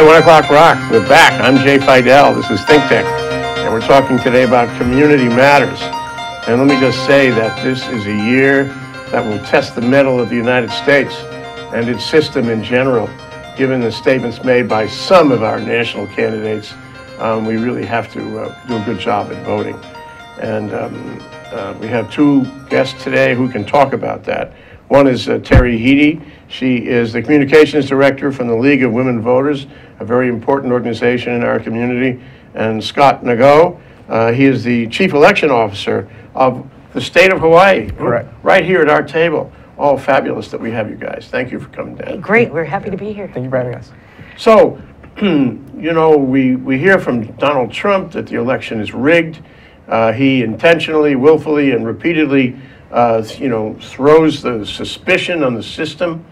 Hawaii 1 o'clock rock. We're back. I'm Jay Fidell. This is ThinkTech, and we're talking today about community matters. And let me just say that this is a year that will test the mettle of the United States and its system in general. Given the statements made by some of our national candidates, we really have to do a good job at voting. And we have two guests today who can talk about that. One is Teri Heede. She is the communications director from the League of Women Voters, a very important organization in our community. And Scott Nago, he is the chief election officer of the state of Hawaii. Correct. Right here at our table. Oh, fabulous that we have you guys. Thank you for coming down. Great, we're happy to be here. Thank you for having us. So, you know, we hear from Donald Trump that the election is rigged. He intentionally, willfully, and repeatedly you know, throws the suspicion on the system.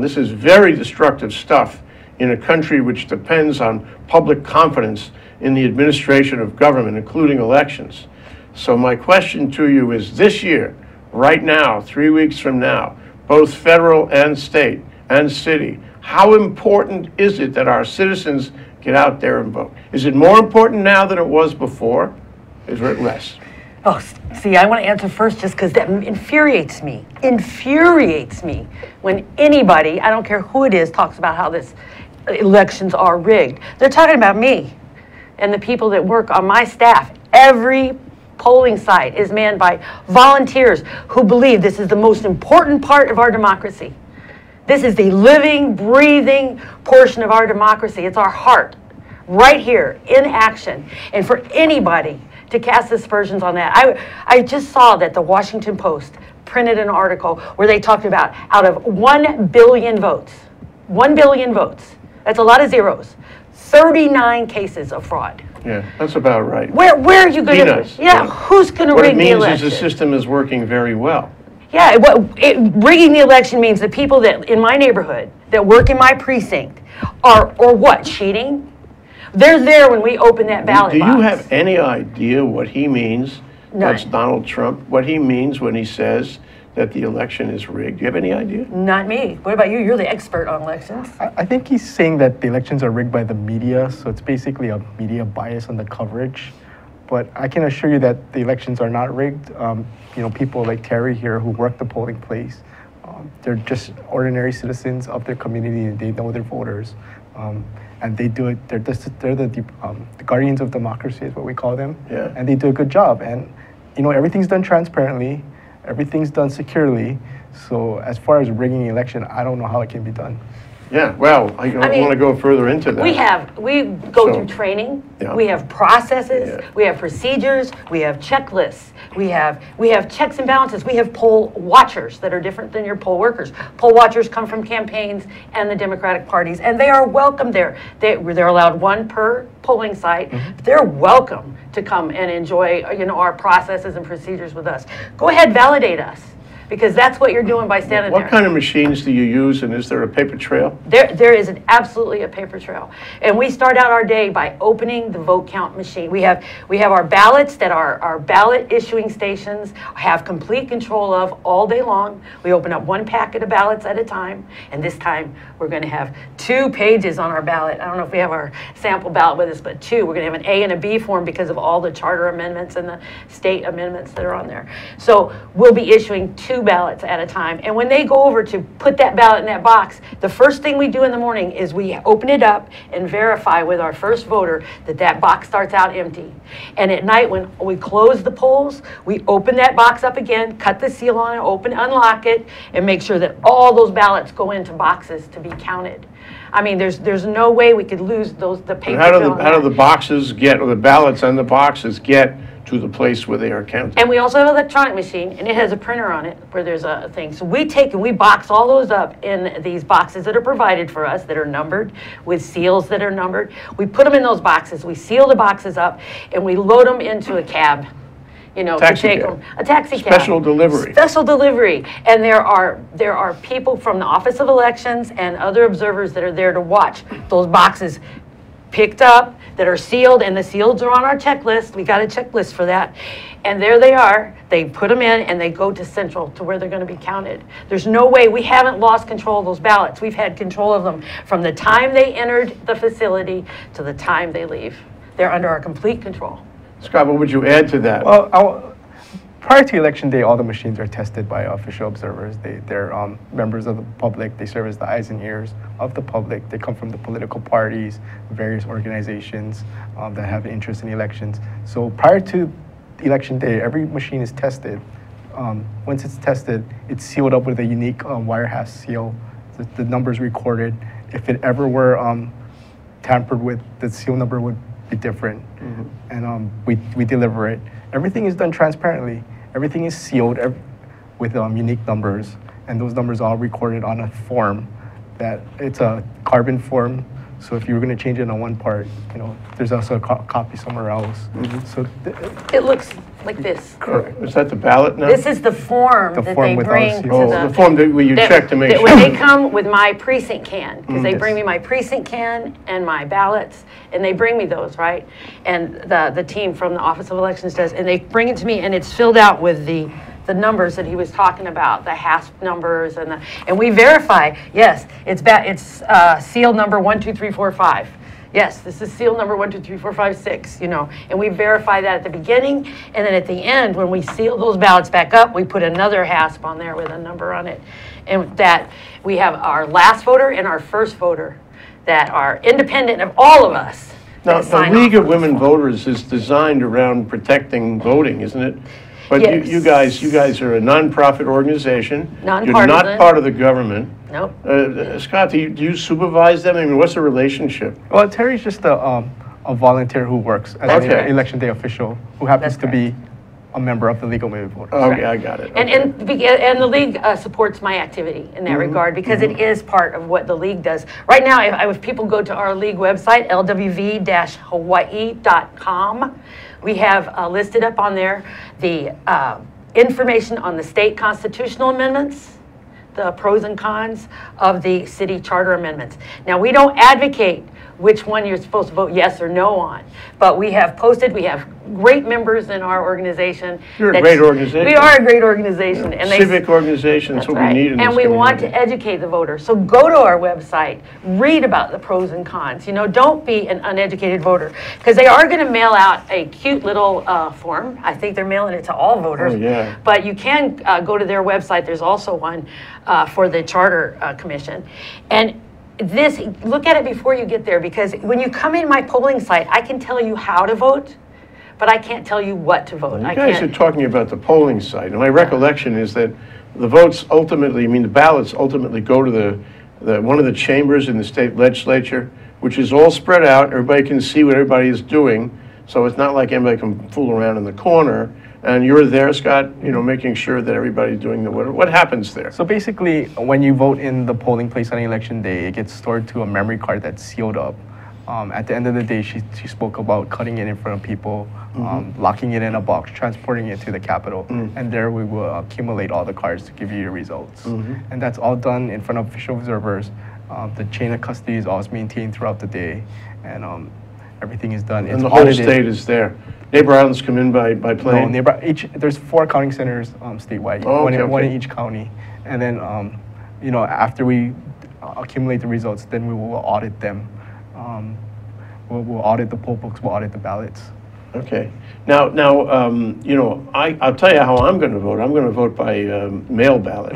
This is very destructive stuff in a country which depends on public confidence in the administration of government, including elections. So my question to you is, this year, right now, 3 weeks from now, both federal and state and city, how important is it that our citizens get out there and vote? Is it more important now than it was before? Is it less? Oh, see, I want to answer first just because that infuriates me. Infuriates me when anybody, I don't care who it is, talks about how this elections are rigged. They're talking about me and the people that work on my staff. Every polling site is manned by volunteers who believe this is the most important part of our democracy. This is the living, breathing portion of our democracy. It's our heart, right here, in action. And for anybody to cast aspersions on that. I just saw that the Washington Post printed an article where they talked about out of 1 billion votes, 1 billion votes, that's a lot of zeros, 39 cases of fraud. Yeah, that's about right. Where are you going to, yeah, yeah, who's going to rig the election? What it means is the system is working very well. Yeah, rigging the election means the people that in my neighborhood, that work in my precinct, are, or what, cheating? They're there when we open that ballot box. Do you have any idea what he means? None. That's Donald Trump. What he means when he says that the election is rigged. Do you have any idea? Not me. What about you? You're the expert on elections. I think he's saying that the elections are rigged by the media, so it's basically a media bias on the coverage. But I can assure you that the elections are not rigged. You know, people like Teri here who work the polling place, they're just ordinary citizens of their community and they know their voters. And they do it, they're the guardians of democracy is what we call them. Yeah. And they do a good job. And you know, everything's done transparently, everything's done securely. So as far as rigging the election, I don't know how it can be done. Yeah, well, I mean, want to go further into that. We go through training, yeah. We have processes, yeah. We have procedures, we have checklists, we have checks and balances, we have poll watchers that are different than your poll workers. Poll watchers come from campaigns and the Democratic parties, and they are welcome there. They're allowed one per polling site. Mm-hmm. They're welcome to come and enjoy, you know, our processes and procedures with us. Go ahead, validate us. Because that's what you're doing by standing there. What kind of machines do you use, and is there a paper trail? There is absolutely a paper trail. And we start out our day by opening the vote count machine. We have our ballots that our ballot issuing stations have complete control of all day long. We open up one packet of ballots at a time, and this time we're going to have 2 pages on our ballot. I don't know if we have our sample ballot with us, but 2. We're going to have an A and a B form because of all the charter amendments and the state amendments that are on there. So we'll be issuing 2 ballots at a time, and when they go over to put that ballot in that box, the first thing we do in the morning is we open it up and verify with our first voter that that box starts out empty. And at night when we close the polls, we open that box up again, cut the seal on it, open, unlock it, and make sure that all those ballots go into boxes to be counted. I mean, there's no way we could lose those paper. How do the boxes get, or the ballots on the boxes get to the place where they are counted? And we also have an electronic machine, and it has a printer on it where there's a thing. So we take and we box all those up in these boxes that are provided for us that are numbered with seals that are numbered. We put them in those boxes, we seal the boxes up, and we load them into a cab. You know, a taxi cab. Special delivery. Special delivery. And there are people from the Office of Elections and other observers that are there to watch those boxes picked up that are sealed, and the seals are on our checklist. We got a checklist for that. And there they are. They put them in and they go to central to where they're going to be counted. There's no way. We haven't lost control of those ballots. We've had control of them from the time they entered the facility to the time they leave. They're under our complete control. Scott, what would you add to that? Well, prior to election day, all the machines are tested by official observers. They're members of the public. They serve as the eyes and ears of the public. They come from the political parties, various organizations that have an interest in elections. So prior to election day, every machine is tested. Once it's tested, it's sealed up with a unique wire hash seal. The number's recorded. If it ever were tampered with, the seal number would be different. Mm-hmm. And we deliver it. Everything is done transparently. Everything is sealed with unique numbers, and those numbers are all recorded on a form that it's a carbon form. So if you were going to change it on one part, you know, there's also a copy somewhere else. Mm-hmm. So it looks like this. Correct. Is that the ballot now? This is the form that they bring to the form that you check to make sure. When they come with my precinct can, because they bring me my precinct can and my ballots, and they bring me those, right? And the team from the Office of Elections does, and they bring it to me, and it's filled out with the numbers that he was talking about, the hasp numbers, and we verify, yes, it's seal number 1, 2, 3, 4, 5. Yes, this is seal number 1, 2, 3, 4, 5, 6, you know, and we verify that at the beginning, and then at the end, when we seal those ballots back up, we put another hasp on there with a number on it, and that we have our last voter and our first voter that are independent of all of us. Now, the League of Women Voters is designed around protecting voting, isn't it? But yes. you guys are a nonprofit organization. Non-partisan. You're not part of the government. Nope. Scott, do you supervise them? I mean, what's the relationship? Well, Teri's just a volunteer who works as an election day official who happens to be a member of the League of Women Voters. Okay, I got it. Okay. And the League supports my activity in that regard, because it is part of what the League does. Right now, if people go to our League website, lwv-hawaii.com, we have listed up on there the information on the state constitutional amendments, the pros and cons of the city charter amendments. Now, we don't advocate which one you're supposed to vote yes or no on. But we have great members in our organization. You're a great organization. We are a great organization. Yeah. And civic organization, that's what we need in this community. And we want to educate the voter. So go to our website, read about the pros and cons. You know, don't be an uneducated voter. Because they are going to mail out a cute little form. I think they're mailing it to all voters. Oh, yeah. But you can go to their website. There's also one for the Charter Commission. And this, look at it before you get there, because when you come in my polling site, I can tell you how to vote, but I can't tell you what to vote. Well, you guys are talking about the polling site, and my recollection is that the votes ultimately, I mean the ballots ultimately go to the one of the chambers in the state legislature, which is all spread out. Everybody can see what everybody is doing, so it's not like anybody can fool around in the corner. And you're there, Scott, you know, making sure that everybody's doing the vote. What happens there? So basically, when you vote in the polling place on election day, it gets stored to a memory card that's sealed up. At the end of the day, she spoke about cutting it in front of people, locking it in a box, transporting it to the Capitol, and there we will accumulate all the cards to give you your results. And that's all done in front of official observers. The chain of custody is always maintained throughout the day, and everything is done. And the whole state is there. Neighbor islands come in by plane? No, there's 4 counting centers statewide, one in each county. And then, you know, after we accumulate the results, then we will audit them. We'll audit the poll books, we'll audit the ballots. Okay. Now, you know, I'll tell you how I'm going to vote. I'm going to vote by mail ballot.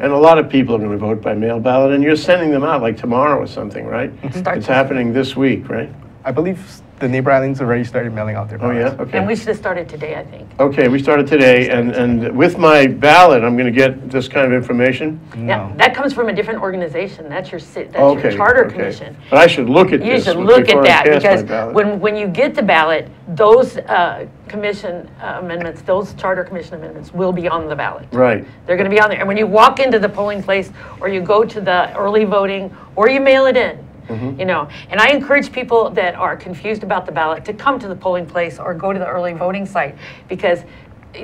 And a lot of people are going to vote by mail ballot, and you're sending them out like tomorrow or something, right? It's happening this week, right? I believe the neighbor islands already started mailing out their ballots. Oh, yeah? Okay. And we should have started today, I think. Okay, we started today, and with my ballot, I'm going to get this kind of information? No. Now, that comes from a different organization. That's your charter commission. But I should look at this before I cast my ballot. You should look at that, because when you get the ballot, those charter commission amendments will be on the ballot. Right. They're going to be on there. And when you walk into the polling place, or you go to the early voting, or you mail it in, you know, and I encourage people that are confused about the ballot to come to the polling place or go to the early voting site, because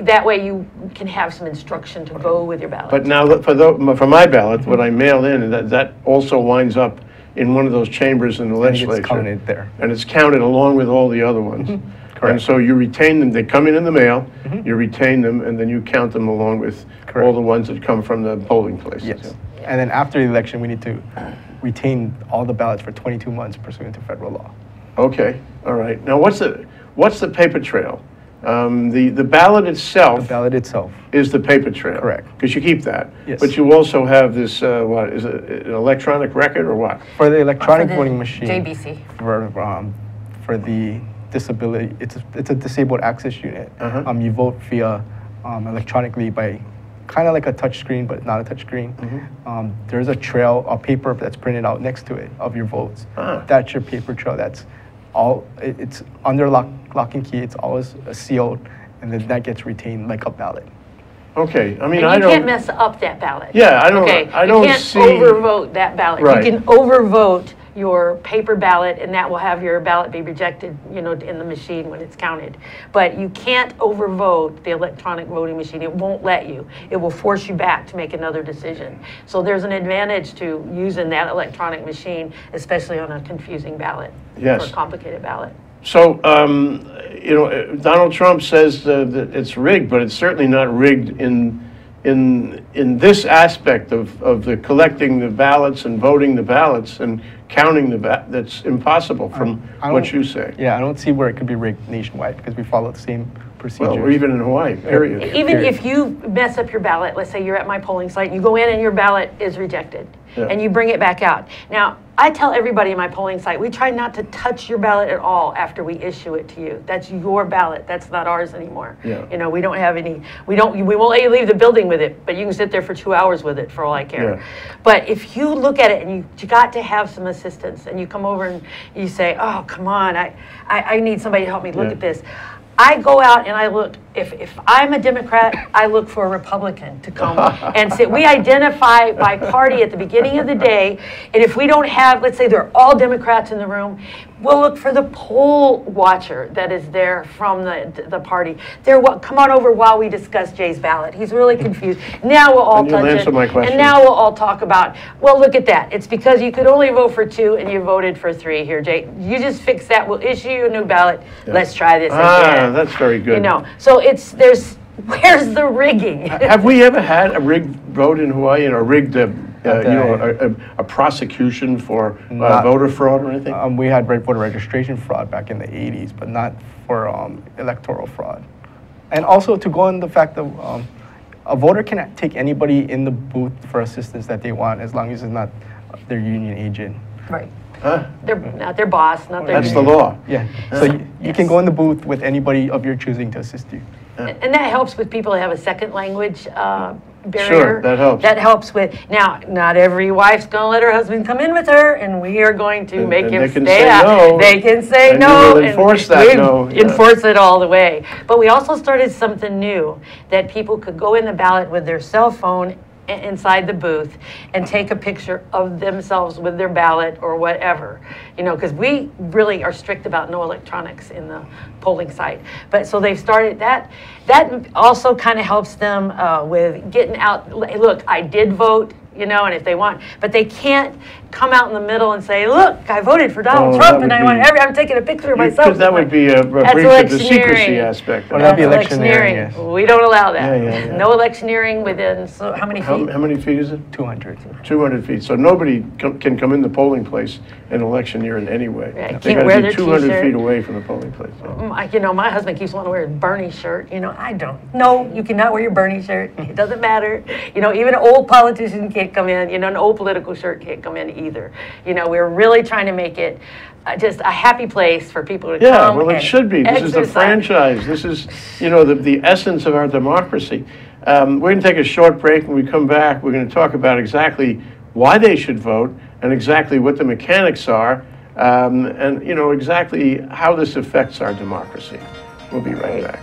that way you can have some instruction to go with your ballot. But now, for my ballot, what I mail in, that also winds up in one of those chambers in the legislature. And it's counted there. And it's counted along with all the other ones. Mm-hmm. And so you retain them. They come in the mail, mm-hmm. you retain them, and then you count them along with Correct. All the ones that come from the polling places. Yes. Yeah. And then after the election, we need to retain all the ballots for 22 months pursuant to federal law. Okay. All right. Now, what's the paper trail? The ballot itself. The ballot itself is the paper trail. Correct. Because you keep that. Yes. But you also have this what is it, an electronic record or what? For the electronic voting machine. JBC. For the disability, it's a disabled access unit. Uh-huh. You vote via electronically by kind of like a touch screen, but not a touch screen. Mm-hmm. There's a trail, a paper that's printed out next to it of your votes. Ah. That's your paper trail. That's all. It's under lock and key. It's always sealed, and then that gets retained like a ballot. Okay, I mean, you can't mess up that ballot. Yeah, I don't. You can't overvote that ballot. Right. You can overvote your paper ballot, and that will have your ballot be rejected, you know, in the machine when it's counted. But you can't overvote the electronic voting machine. It won't let you. It will force you back to make another decision. So there's an advantage to using that electronic machine, especially on a confusing ballot yes. or a complicated ballot. So, you know, Donald Trump says that it's rigged, but it's certainly not rigged in this aspect of the collecting the ballots and voting the ballots and counting the ballots. That's impossible from what you say. Yeah, I don't see where it could be rigged nationwide because we follow the same procedures. Well, or even in Hawaii, period. Even if you mess up your ballot, let's say you're at my polling site, and you go in and your ballot is rejected. Yeah. And you bring it back out. Now, I tell everybody in my polling site, we try not to touch your ballot at all after we issue it to you. That's your ballot. That's not ours anymore. Yeah. You know, we don't have any, we won't let you leave the building with it, but you can sit there for 2 hours with it for all I care. Yeah. But if you look at it and you got to have some assistance and you come over and you say, oh, come on, I need somebody to help me look yeah. at this. I go out and I look, if I'm a Democrat, I look for a Republican to come and sit. We identify by party at the beginning of the day, and if we don't have, let's say they're all Democrats in the room, we'll look for the poll watcher that is there from the party. Come on over while we discuss Jay's ballot. He's really confused. Now we'll all touch it, and now we'll all talk about, well, look at that. It's because you could only vote for 2 and you voted for 3 here, Jay. You just fix that. We'll issue you a new ballot. Yeah. Let's try this again. That's very good. You know, so it's where's the rigging? Have we ever had a rigged vote in Hawaii or rigged you know, a prosecution for voter fraud or anything? We had voter registration fraud back in the 80s, but not for electoral fraud. And also to go on the fact that a voter can take anybody in the booth for assistance that they want, as long as it's not their union agent. Right. Huh? They're not their boss, not their That's union. The law. Yeah. So you can go in the booth with anybody of your choosing to assist you. And that helps with people that have a second language barrier. Sure, that helps. That helps with, now, not every wife's going to let her husband come in with her, and we are going to make him stay out. No, they can say no. And enforce that no. Enforce it all the way. But we also started something new, that people could go in the ballot with their cell phone inside the booth and take a picture of themselves with their ballot or whatever, you know, because we really are strict about no electronics in the polling site. But so they've started that. That also kind of helps them with getting out, look, I did vote, you know, and if they want, but they can't come out in the middle and say, look, I voted for Donald Trump and I'm taking a picture of myself. Because that would be a breach of the secrecy aspect. Well, that'd be electioneering. Yes. We don't allow that. Yeah, yeah, yeah. No electioneering within, so how many feet? How many feet is it? 200. 200 feet. So nobody can come in the polling place and electioneer in any way. Yeah, they got to be 200 feet away from the polling place. Oh. You know, my husband keeps wanting to wear his Bernie shirt. You know, I don't. No, you cannot wear your Bernie shirt. It doesn't matter. You know, even an old politician can't come in. You know, an old political shirt can't come in either. You know, we're really trying to make it just a happy place for people to come. Yeah, well, it should be. This is the franchise. This is, you know, the essence of our democracy. We're going to take a short break. When we come back, we're going to talk about exactly why they should vote and exactly what the mechanics are and, you know, exactly how this affects our democracy. We'll be right back.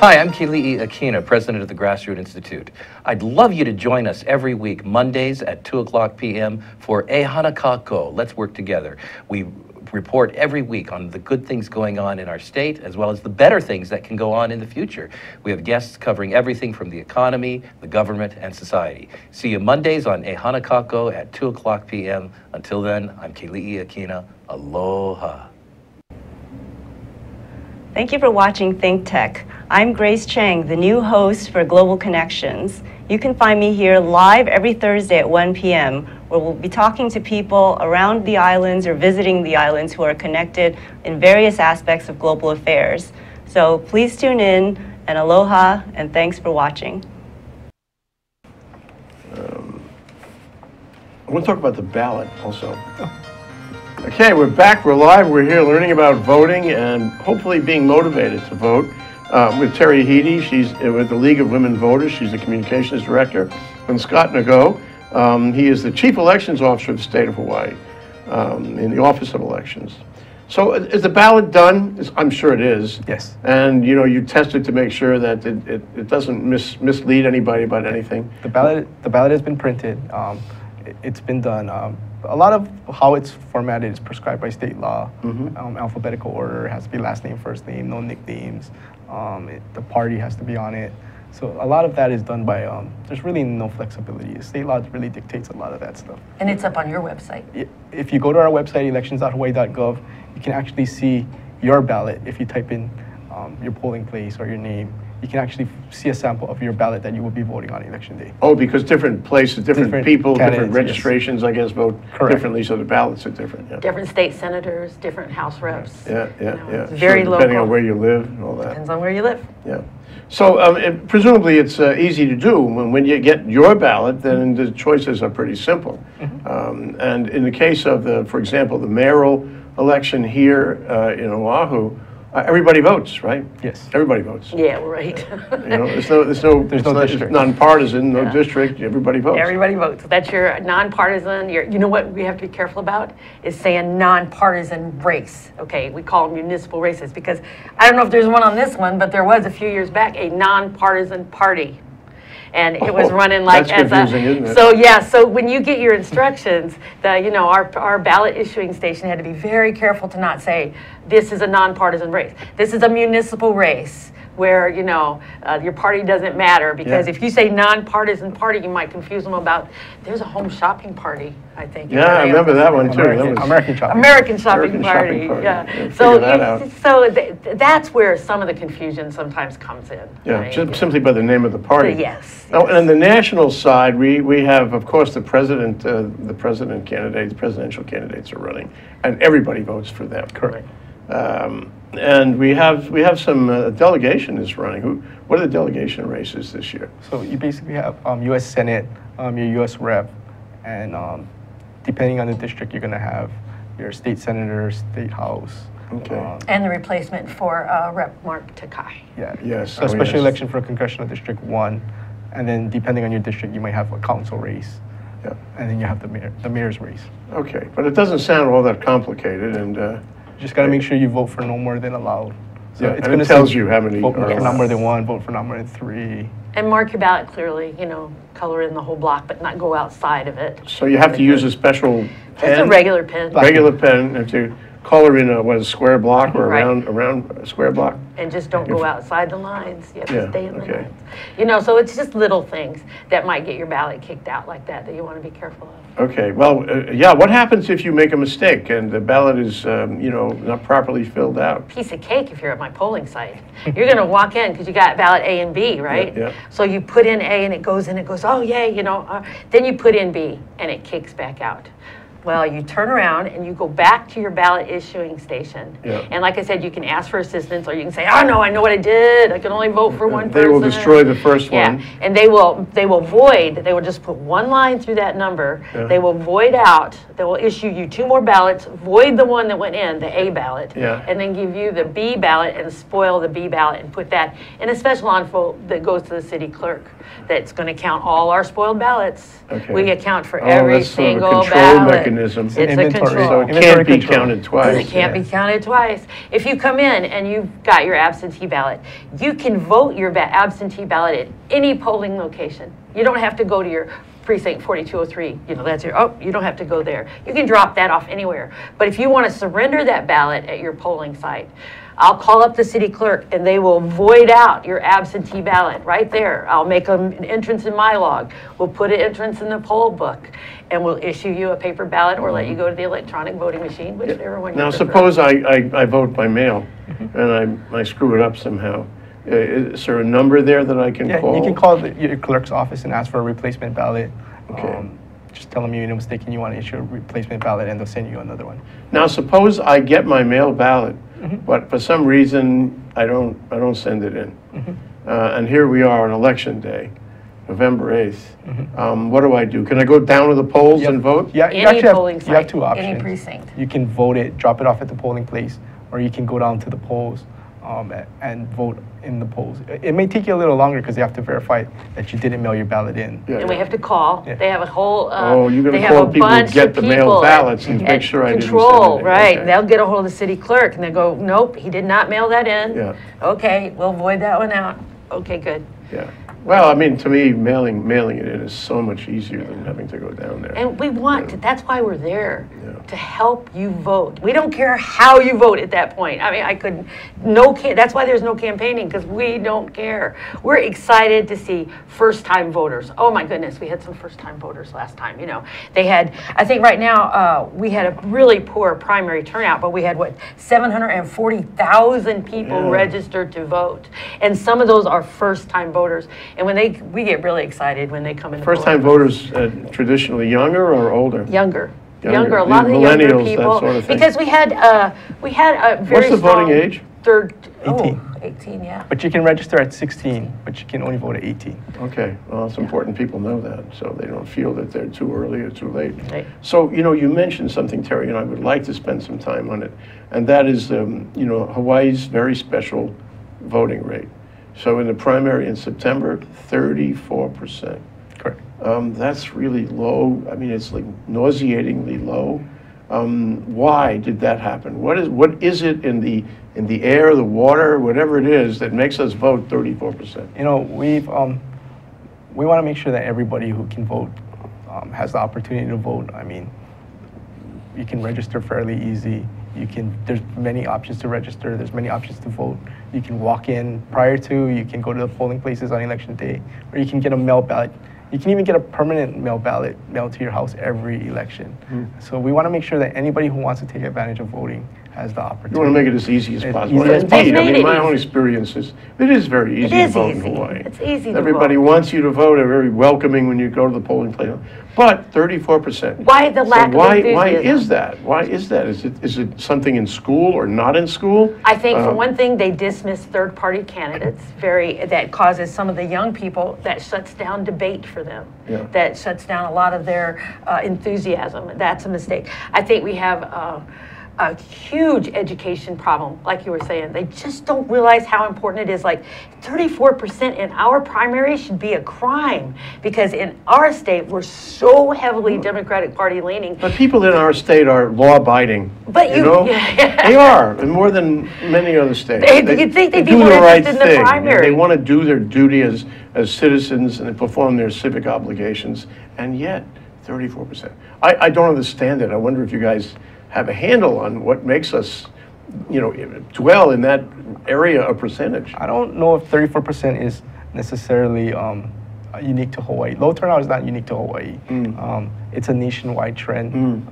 Hi, I'm Kili'i Akina, president of the Grassroot Institute. I'd love you to join us every week, Mondays at 2:00 p.m. for Ehana Kako. Let's work together. We report every week on the good things going on in our state, as well as the better things that can go on in the future. We have guests covering everything from the economy, the government, and society. See you Mondays on Ehana Kako at 2 o'clock p.m. Until then, I'm Kili'i Akina. Aloha. Thank you for watching ThinkTech. I'm Grace Chang, the new host for Global Connections. You can find me here live every Thursday at 1 p.m. where we'll be talking to people around the islands or visiting the islands who are connected in various aspects of global affairs. So please tune in, and aloha, and thanks for watching. I want to talk about the ballot also. Okay, we're back, we're live, we're here learning about voting and hopefully being motivated to vote with Teri Heede. She's with the League of Women Voters. She's the communications director. And Scott Nago, he is the chief elections officer of the state of Hawaii in the Office of Elections. So is the ballot done? I'm sure it is. Yes. And you know, you test it to make sure that it doesn't mislead anybody about anything. The ballot has been printed. It's been done. A lot of how it's formatted is prescribed by state law. Mm-hmm. Alphabetical order, has to be last name, first name, no nicknames. The party has to be on it. So a lot of that is done by, there's really no flexibility. State law really dictates a lot of that stuff. And it's up on your website. If you go to our website, elections.hawaii.gov, you can actually see your ballot. If you type in your polling place or your name, you can actually see a sample of your ballot that you will be voting on election day. Oh, because different places, different people, different registrations, yes. I guess, vote Correct. Differently, so the ballots are different. Yeah. Different state senators, different House reps. Yeah, yeah, you know, yeah. Very local. Depending on where you live and all that. Depends on where you live. Yeah. So presumably it's easy to do. When you get your ballot, then the choices are pretty simple. Mm-hmm. And in the case of, for example, the mayoral election here in Oahu, everybody votes, right? Yes. Everybody votes. Yeah, right. You know, there's no district. Nonpartisan, no district. Everybody votes. Everybody votes. That's your nonpartisan. You know what we have to be careful about is saying nonpartisan race. Okay, we call them municipal races because I don't know if there's one on this one, but there was a few years back a nonpartisan party. And it was running like that's as confusing, isn't it? So yeah, so when you get your instructions, you know, our ballot issuing station had to be very careful to not say this is a nonpartisan race. This is a municipal race where, you know, your party doesn't matter, because if you say nonpartisan party, you might confuse them about there's a home shopping party, I think. Yeah, I remember that one too. American shopping party. Yeah. So that's where some of the confusion sometimes comes in. Yeah, right? Simply by the name of the party. Yes. Oh, and on the national side, we have, of course, the presidential candidates are running, and everybody votes for them. Correct. And we have some delegation is running. What are the delegation races this year? So you basically have U.S. Senate, your U.S. Rep, and depending on the district, you're going to have your state senator, state house. Okay. And the replacement for Rep. Mark Takai. Yeah. Yes. So special election for Congressional District 1, and then depending on your district, you might have a council race. Yeah. And then you have the mayor's race. Okay, but it doesn't sound all that complicated, and. Just got to make sure you vote for no more than allowed. So yeah, it tells you how many. Vote for not more than one, vote for not more than three. And mark your ballot clearly, you know, color in the whole block, but not go outside of it. So you have to use a special pen? Just a regular pen. Regular pen. If you color in a square block or around a square block. And just don't go outside the lines. You have to stay in the lines. You know, so it's just little things that might get your ballot kicked out like that you want to be careful of. Okay, well, yeah, what happens if you make a mistake and the ballot is, you know, not properly filled out? Piece of cake if you're at my polling site. You're going to walk in because you got ballot A and B, right? Yeah, yeah. So you put in A and it goes, oh, yay, you know. Then you put in B and it kicks back out. Well, you turn around and you go back to your ballot issuing station. Yeah. And like I said, you can ask for assistance or you can say, oh no, I know what I did. I can only vote for one person. They will destroy the first one. Yeah. And they will just put one line through that number. Yeah. They will void out. They will issue you two more ballots, void the one that went in, the A ballot, and then give you the B ballot and spoil the B ballot and put that in a special envelope that goes to the city clerk. That's going to count all our spoiled ballots. Okay. We account for every single ballot. Mechanism. It's a control. So it can't be counted twice. It can't be counted twice. If you come in and you've got your absentee ballot, you can vote your absentee ballot at any polling location. You don't have to go to your precinct 4203, you know, that's your, oh, you don't have to go there. You can drop that off anywhere. But if you want to surrender that ballot at your polling site, I'll call up the city clerk and they will void out your absentee ballot right there. I'll make an entrance in my log. We'll put an entrance in the poll book and we'll issue you a paper ballot or let you go to the electronic voting machine, whichever one you prefer. Now suppose I vote by mail and I screw it up somehow. Is there a number there that I can call? Yeah, you can call your clerk's office and ask for a replacement ballot. Okay. Just tell them you're mistaken, you want to issue a replacement ballot and they'll send you another one. Now suppose I get my mail ballot, but for some reason I don't send it in. And here we are on election day, November 8th. What do I do? Can I go down to the polls and vote? Yeah, you have two options. Any precinct. You can vote it, drop it off at the polling place, or you can go down to the polls and vote in the polls. It may take you a little longer because they have to verify that you didn't mail your ballot in. Yeah, and we have to call. Yeah. They have a whole. You're going to call people who get the mail ballots and make sure I didn't send it. Control, right? Okay. They'll get a hold of the city clerk and they go, "Nope, he did not mail that in." Yeah. Okay, we'll void that one out. Okay, good. Yeah. Well, I mean, to me, mailing it in is so much easier than having to go down there. And we want to, that's why we're there, to help you vote. We don't care how you vote at that point. I mean, I couldn't, that's why there's no campaigning, because we don't care. We're excited to see first-time voters. Oh my goodness, we had some first-time voters last time, you know. They had, I think right now, we had a really poor primary turnout, but we had, what, 740,000 people registered to vote. And some of those are first-time voters. And when we get really excited when they come in. First-time voters traditionally younger or older? Younger. Younger. A lot of the younger people. That sort of thing. Because we had a very strong. What's the voting age? 18, yeah. But you can register at 16, but you can only vote at 18. Okay. Well, it's important people know that, so they don't feel that they're too early or too late. Right. So, you know, you mentioned something, Teri, and I would like to spend some time on it, and that is, you know, Hawaii's very special voting rate. So in the primary in September, 34%. Correct. That's really low. I mean, it's like nauseatingly low. Why did that happen? What is it in the air, the water, whatever it is that makes us vote 34%? You know, we want to make sure that everybody who can vote has the opportunity to vote. I mean, you can register fairly easy. There's many options to register, there's many options to vote. You can walk in prior to, you can go to the polling places on election day, or you can get a mail ballot. You can even get a permanent mail ballot mailed to your house every election. So we want to make sure that anybody who wants to take advantage of voting has the opportunity. You want to make it as easy as possible. Indeed, I mean, my own experience is, it is very easy to vote in Hawaii. It's easy to vote. Everybody wants you to vote. They're very welcoming when you go to the polling place. But 34%. Why the lack of enthusiasm? Why is that? Why is that? Is it something in school or not in school? I think for one thing, they dismiss third-party candidates. That causes some of the young people, that shuts down debate for them. Yeah. That shuts down a lot of their enthusiasm. That's a mistake. I think we have a huge education problem, like you were saying. They just don't realize how important it is. Like 34% in our primary should be a crime, because in our state, we're so heavily Democratic Party leaning. But people in our state are law-abiding, you know? They are, and more than many other states. You'd think they'd be more interested in the primary. They want to do their duty as citizens and they perform their civic obligations, and yet 34%. I don't understand it. I wonder if you guys have a handle on what makes us, you know, dwell in that area of percentage. I don't know if 34% is necessarily unique to Hawaii. Low turnout is not unique to Hawaii. It's a nationwide trend.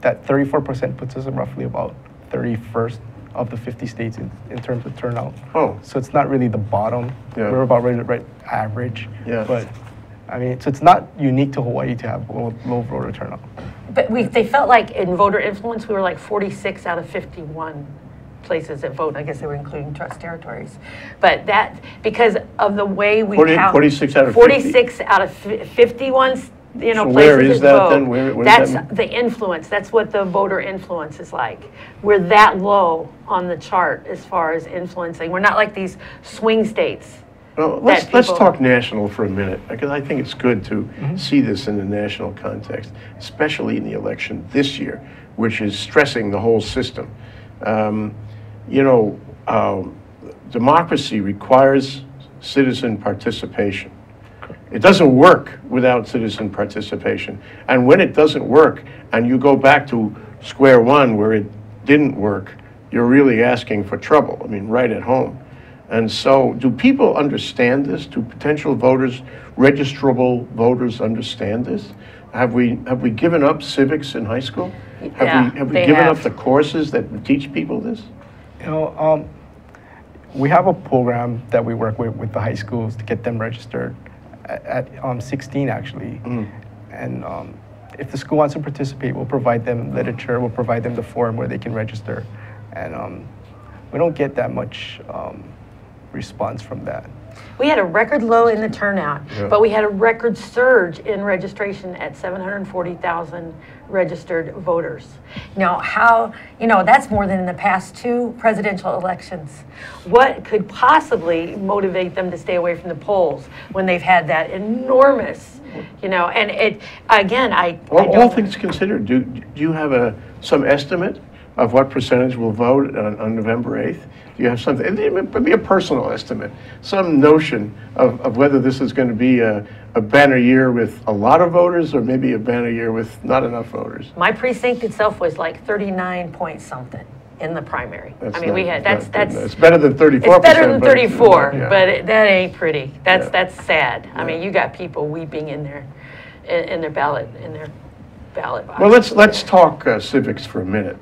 That 34% puts us in roughly about 31st of the 50 states in terms of turnout. Oh. So it's not really the bottom. Yeah. We're about right average. Yeah. But I mean, so it's not unique to Hawaii to have low voter turnout. But they felt like in voter influence, we were like 46 out of 51 places that vote. I guess they were including trust territories. But that, because of the way we count. 46 out of 51, you know, so places where is that vote, then? Where that's that the influence. That's what the voter influence is like. We're that low on the chart as far as influencing. We're not like these swing states. Well, let's talk national for a minute, because I think it's good to see this in the national context, especially in the election this year, which is stressing the whole system. You know, democracy requires citizen participation. It doesn't work without citizen participation. And when it doesn't work and you go back to square one where it didn't work, you're really asking for trouble, I mean, right at home. And so do people understand this? Do potential voters, registrable voters, understand this? Have we given up civics in high school? Have we given up the courses that teach people this? You know, we have a program that we work with the high schools to get them registered at 16 actually. And if the school wants to participate, we'll provide them literature, we'll provide them the form where they can register. And we don't get that much response from that. We had a record low in the turnout, but we had a record surge in registration at 740,000 registered voters. Now, that's more than in the past two presidential elections. What could possibly motivate them to stay away from the polls when they've had that enormous, and it, again, all things considered, do you have some estimate of what percentage will vote on November 8th? Do you have something? It would be a personal estimate, some notion of whether this is going to be a banner year with a lot of voters or maybe a banner year with not enough voters. My precinct itself was like 39-point-something in the primary. It's better than 34%. It's better than 34, but that ain't pretty. That's sad. Yeah. I mean, you got people weeping in their ballot box. Well, let's talk civics for a minute.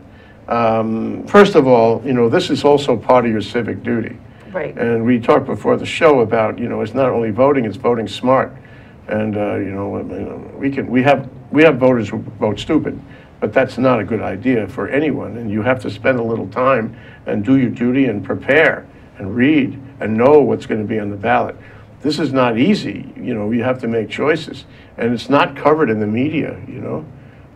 First of all, this is also part of your civic duty. Right. And we talked before the show about, it's not only voting, it's voting smart. And, we have voters who vote stupid, but that's not a good idea for anyone. And you have to spend a little time and do your duty and prepare and read and know what's going to be on the ballot. This is not easy. You have to make choices. And it's not covered in the media,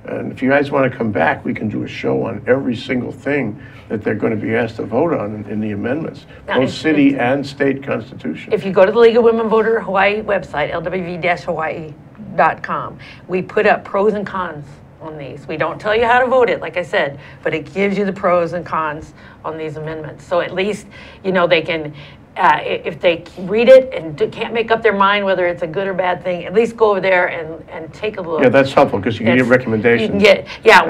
And if you guys want to come back, we can do a show on every single thing that they're going to be asked to vote on in the amendments, both city and state constitution. If you go to the League of Women Voters Hawaii website, lwv-hawaii.com, we put up pros and cons on these. We don't tell you how to vote it, like I said, but it gives you the pros and cons on these amendments. So at least, they can... if they read it and can't make up their mind whether it's a good or bad thing, at least go over there and take a look. Yeah, that's helpful because you can get recommendations. We're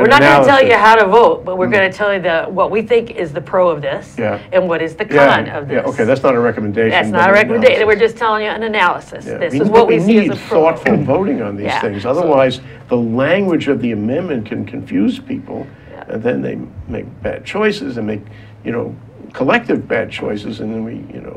not going to tell you how to vote, but we're going to tell you what we think is the pro of this and what is the con of this. Yeah, okay, that's not a recommendation. That's not a recommendation. We're just telling you an analysis. Yeah. This is what we see as a pro. We need thoughtful voting on these things. Otherwise, the language of the amendment can confuse people, and then they make bad choices and make, collective bad choices, and then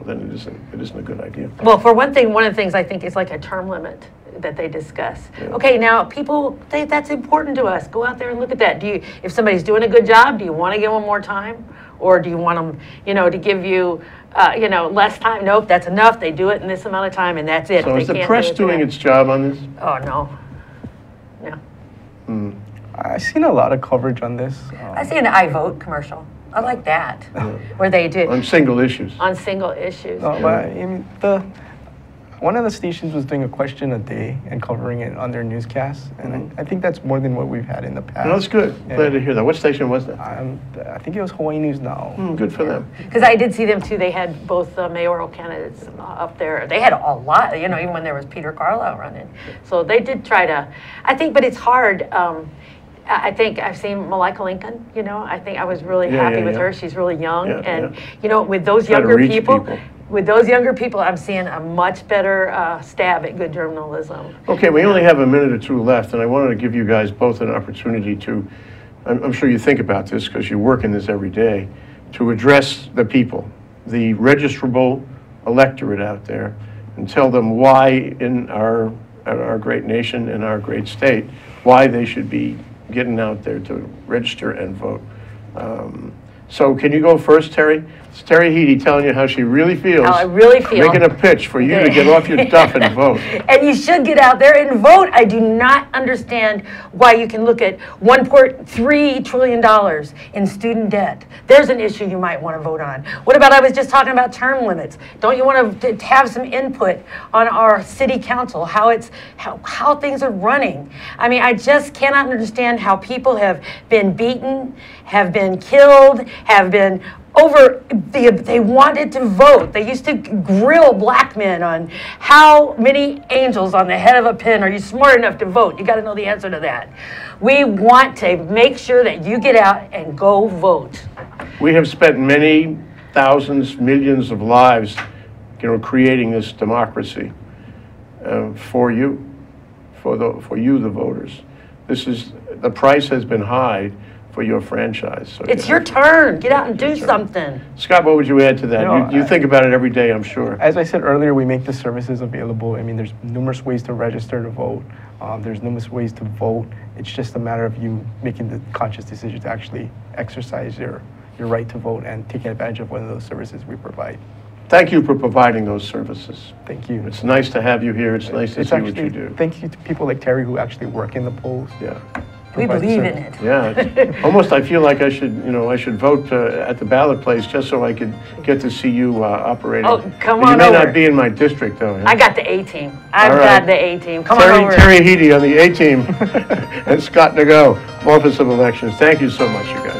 then it isn't a good idea. Well, for one thing, one of the things I think is like a term limit that they discuss. Yeah. Okay, now people, that's important to us. Go out there and look at that. If somebody's doing a good job, do you want to give them more time, or do you want them, to give you, less time? Nope, that's enough. They do it in this amount of time, and that's it. So is the press doing its job on this? Oh no. I've seen a lot of coverage on this. I've seen an iVote commercial. I like that, where they do on single issues. No, but one of the stations was doing a question a day and covering it on their newscast, and I think that's more than what we've had in the past. No, that's good. Yeah. Glad to hear that. What station was that? I think it was Hawaii News Now. Good for them. Because I did see them too. They had both mayoral candidates up there. They had a lot, even when there was Peter Carlisle running. So they did try to. I think, but it's hard. I think I've seen Malika Lincoln, I think I was really happy with her. She's really young. With those younger people, I'm seeing a much better stab at good journalism. Okay, we only have a minute or two left, and I wanted to give you guys both an opportunity to, I'm sure you think about this because you work in this every day, to address the people, the registrable electorate out there, and tell them why in our great nation, in our great state, why they should be getting out there to register and vote. So can you go first, Teri? It's Teri Heede telling you how she really feels. How I really feel. Making a pitch for you to get off your duff and vote. And you should get out there and vote. I do not understand why you can look at $1.3 trillion in student debt. There's an issue you might want to vote on. What about, I was just talking about term limits. Don't you want to have some input on our city council, how things are running? I mean, I just cannot understand how people have been beaten, have been killed, have been over, they wanted to vote. They used to grill black men on how many angels on the head of a pin are you smart enough to vote? You got to know the answer to that. We want to make sure that you get out and go vote. We have spent many thousands, millions of lives, you know, creating this democracy for you, for you, the voters. This is, the price has been high for your franchise. So it's your turn. Get out and do something. Scott, what would you add to that? No, you think about it every day, I'm sure. As I said earlier, we make the services available. I mean, there's numerous ways to register to vote. There's numerous ways to vote. It's just a matter of you making the conscious decision to actually exercise your right to vote and taking advantage of one of those services we provide. Thank you for providing those services. Thank you. It's nice to have you here. It's nice to see what you do. Thank you to people like Teri who actually work in the polls. Yeah. We believe in it. Yeah. Almost I feel like I should, you know, I should vote at the ballot place just so I could get to see you operating. Oh, come on over. You may not be in my district, though. Yeah? I got the A-team. I've got the A-team. Come on over. Teri Heede on the A-team and Scott Nago, Office of Elections. Thank you so much, you guys.